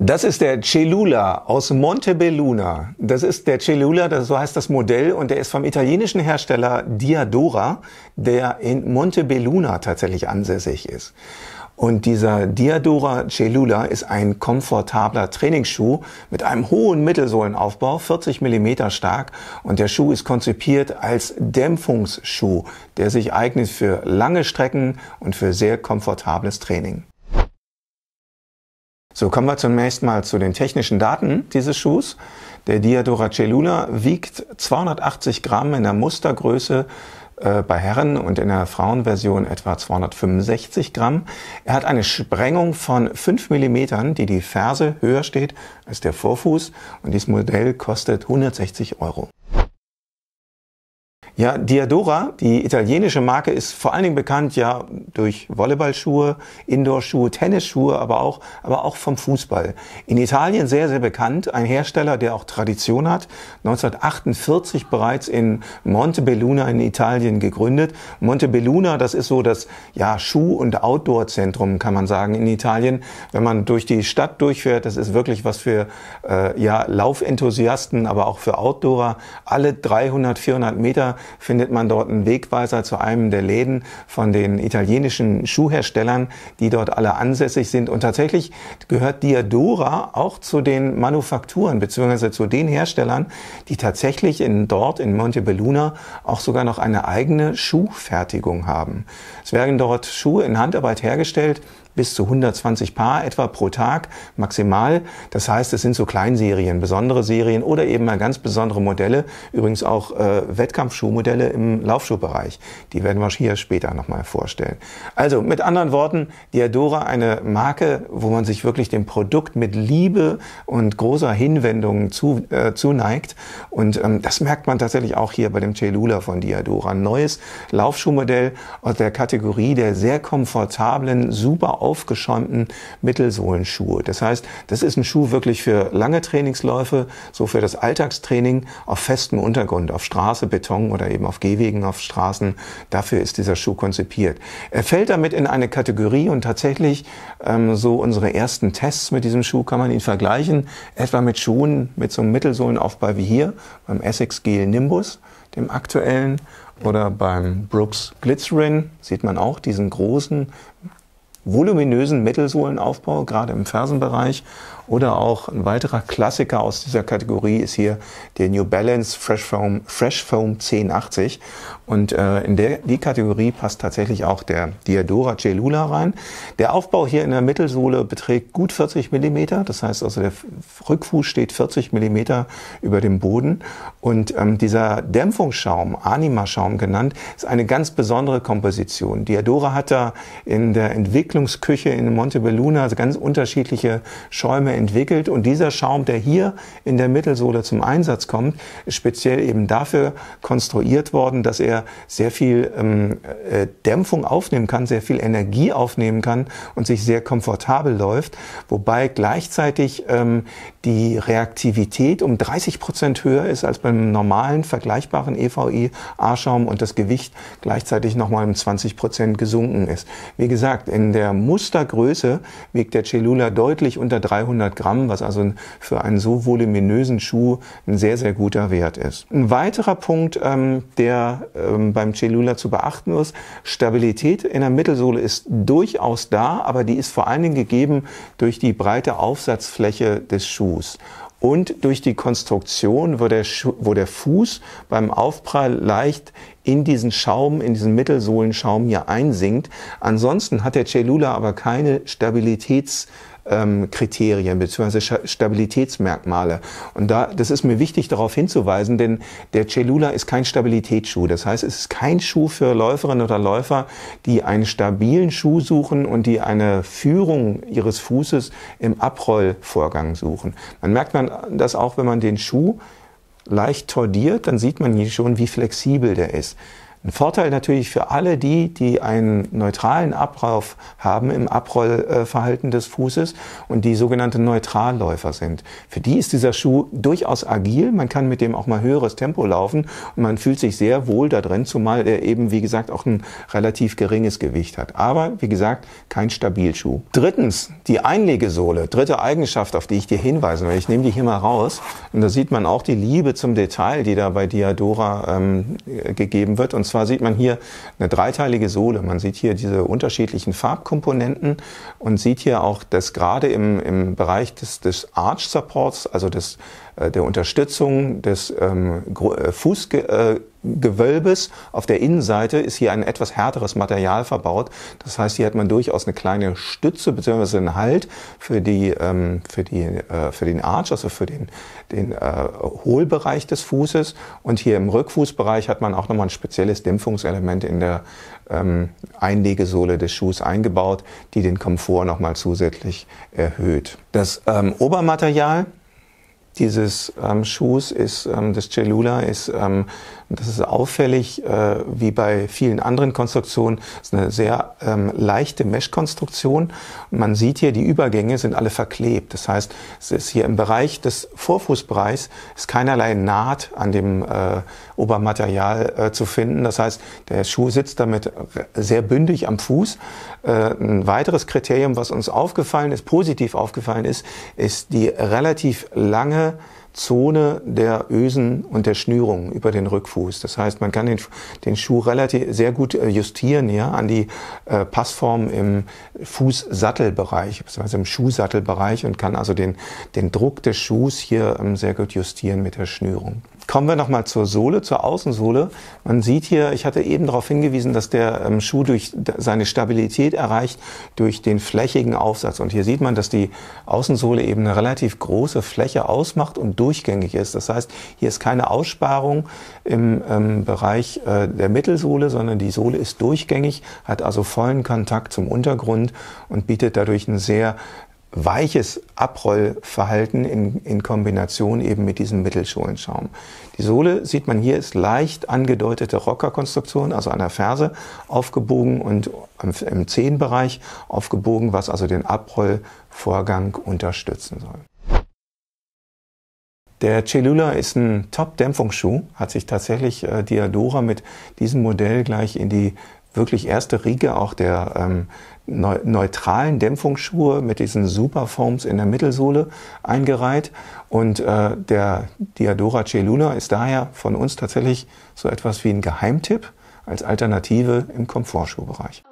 Das ist der Cellula aus Montebelluna. Das ist der Cellula, so heißt das Modell, und der ist vom italienischen Hersteller Diadora, der in Montebelluna tatsächlich ansässig ist. Und dieser Diadora Cellula ist ein komfortabler Trainingsschuh mit einem hohen Mittelsohlenaufbau, 40 mm stark, und der Schuh ist konzipiert als Dämpfungsschuh, der sich eignet für lange Strecken und für sehr komfortables Training. So, kommen wir zunächst mal zu den technischen Daten dieses Schuhs. Der Diadora Cellula wiegt 280 Gramm in der Mustergröße bei Herren und in der Frauenversion etwa 265 Gramm. Er hat eine Sprengung von 5 mm, die die Ferse höher steht als der Vorfuß, und dieses Modell kostet 160 €. Ja, Diadora, die italienische Marke, ist vor allen Dingen bekannt ja durch Volleyballschuhe, Indoor-Schuhe, Tennisschuhe, aber auch vom Fußball. In Italien sehr, sehr bekannt. Ein Hersteller, der auch Tradition hat. 1948 bereits in Montebelluna in Italien gegründet. Montebelluna, das ist so das ja, Schuh- und Outdoor-Zentrum, kann man sagen, in Italien. Wenn man durch die Stadt durchfährt, das ist wirklich was für ja, Laufenthusiasten, aber auch für Outdoorer. Alle 300, 400 Meter findet man dort einen Wegweiser zu einem der Läden von den italienischen Schuhherstellern, die dort alle ansässig sind. Und tatsächlich gehört Diadora auch zu den Manufakturen bzw. zu den Herstellern, die tatsächlich dort in Montebelluna auch sogar noch eine eigene Schuhfertigung haben. Es werden dort Schuhe in Handarbeit hergestellt, bis zu 120 Paar etwa pro Tag maximal. Das heißt, es sind so Kleinserien, besondere Serien oder eben mal ganz besondere Modelle, übrigens auch Wettkampfschuhmodelle im Laufschuhbereich. Die werden wir hier später nochmal vorstellen. Also mit anderen Worten, Diadora eine Marke, wo man sich wirklich dem Produkt mit Liebe und großer Hinwendung zuneigt. Und das merkt man tatsächlich auch hier bei dem Cellula von Diadora. Ein neues Laufschuhmodell aus der Kategorie der sehr komfortablen, super aufgeschäumten Mittelsohlenschuhe. Das heißt, das ist ein Schuh wirklich für lange Trainingsläufe, so für das Alltagstraining auf festem Untergrund, auf Straße, Beton oder eben auf Gehwegen, auf Straßen. Dafür ist dieser Schuh konzipiert. Er fällt damit in eine Kategorie, und tatsächlich so unsere ersten Tests mit diesem Schuh kann man ihn vergleichen, etwa mit Schuhen mit so einem Mittelsohlenaufbau wie hier beim ASICS Gel Nimbus, dem aktuellen, oder beim Brooks Glitzerin sieht man auch diesen großen voluminösen Mittelsohlenaufbau, gerade im Fersenbereich. Oder auch ein weiterer Klassiker aus dieser Kategorie ist hier der New Balance Fresh Foam 1080. Und in die Kategorie passt tatsächlich auch der Diadora Cellula rein. Der Aufbau hier in der Mittelsohle beträgt gut 40 mm. Das heißt also, der Rückfuß steht 40 mm über dem Boden. Und dieser Dämpfungsschaum, Anima-Schaum genannt, ist eine ganz besondere Komposition. Diadora hat da in der Entwicklungsküche in Montebelluna also ganz unterschiedliche Schäume entwickelt, und dieser Schaum, der hier in der Mittelsohle zum Einsatz kommt, ist speziell eben dafür konstruiert worden, dass er sehr viel Dämpfung aufnehmen kann, sehr viel Energie aufnehmen kann und sich sehr komfortabel läuft, wobei gleichzeitig die Reaktivität um 30% höher ist als beim normalen vergleichbaren EVA-Schaum und das Gewicht gleichzeitig nochmal um 20% gesunken ist. Wie gesagt, in der Mustergröße wiegt der Cellula deutlich unter 300 Gramm, was also für einen so voluminösen Schuh ein sehr, sehr guter Wert ist. Ein weiterer Punkt, der beim Cellula zu beachten ist: Stabilität in der Mittelsohle ist durchaus da, aber die ist vor allen Dingen gegeben durch die breite Aufsatzfläche des Schuhs und durch die Konstruktion, wo der Fuß beim Aufprall leicht in diesen Schaum, in diesen Mittelsohlenschaum hier einsinkt. Ansonsten hat der Cellula aber keine Stabilitätskriterien bzw. Stabilitätsmerkmale. Und das ist mir wichtig, darauf hinzuweisen, denn der Cellula ist kein Stabilitätsschuh. Das heißt, es ist kein Schuh für Läuferinnen oder Läufer, die einen stabilen Schuh suchen und die eine Führung ihres Fußes im Abrollvorgang suchen. Dann merkt man das auch, wenn man den Schuh leicht tordiert, dann sieht man hier schon, wie flexibel der ist. Ein Vorteil natürlich für alle die, die einen neutralen Ablauf haben im Abrollverhalten des Fußes und die sogenannten Neutralläufer sind. Für die ist dieser Schuh durchaus agil, man kann mit dem auch mal höheres Tempo laufen und man fühlt sich sehr wohl da drin, zumal er eben, wie gesagt, auch ein relativ geringes Gewicht hat. Aber, wie gesagt, kein Stabilschuh. Drittens, die Einlegesohle. Dritte Eigenschaft, auf die ich dir hinweisen will. Ich nehme die hier mal raus und da sieht man auch die Liebe zum Detail, die da bei Diadora gegeben wird. Und zwar sieht man hier eine dreiteilige Sohle. Man sieht hier diese unterschiedlichen Farbkomponenten und sieht hier auch, dass gerade im Bereich des Arch Supports, also der Unterstützung des Fußgewölbes auf der Innenseite ist hier ein etwas härteres Material verbaut. Das heißt, hier hat man durchaus eine kleine Stütze bzw. einen Halt für den Arch, also für den Hohlbereich des Fußes. Und hier im Rückfußbereich hat man auch nochmal ein spezielles Dämpfungselement in der Einlegesohle des Schuhs eingebaut, die den Komfort nochmal zusätzlich erhöht. Das Obermaterial dieses Schuhs ist, das Cellula ist, das ist auffällig, wie bei vielen anderen Konstruktionen, das ist eine sehr leichte Mesh-Konstruktion. Man sieht hier, die Übergänge sind alle verklebt. Das heißt, es ist hier im Bereich des Vorfußbereichs ist keinerlei Naht an dem Obermaterial zu finden. Das heißt, der Schuh sitzt damit sehr bündig am Fuß. Ein weiteres Kriterium, was uns aufgefallen ist, positiv aufgefallen ist die relativ lange Zone der Ösen und der Schnürung über den Rückfuß. Das heißt, man kann den Schuh relativ sehr gut justieren, ja, an die Passform im Fußsattelbereich, beziehungsweise im Schuhsattelbereich und kann also den Druck des Schuhs hier sehr gut justieren mit der Schnürung. Kommen wir nochmal zur Sohle, zur Außensohle. Man sieht hier, ich hatte eben darauf hingewiesen, dass der Schuh durch seine Stabilität erreicht, durch den flächigen Aufsatz. Und hier sieht man, dass die Außensohle eben eine relativ große Fläche ausmacht und durchgängig ist. Das heißt, hier ist keine Aussparung im Bereich der Mittelsohle, sondern die Sohle ist durchgängig, hat also vollen Kontakt zum Untergrund und bietet dadurch einen sehr weiches Abrollverhalten in Kombination eben mit diesem Mittelsohlenschaum. Die Sohle, sieht man hier, ist leicht angedeutete Rockerkonstruktion, also an der Ferse aufgebogen und im Zehenbereich aufgebogen, was also den Abrollvorgang unterstützen soll. Der Cellula ist ein Top-Dämpfungsschuh, hat sich tatsächlich Diadora mit diesem Modell gleich in die wirklich erste Riege auch der neutralen Dämpfungsschuhe mit diesen Superfoams in der Mittelsohle eingereiht. Und der Diadora Cellula ist daher von uns tatsächlich so etwas wie ein Geheimtipp als Alternative im Komfortschuhbereich.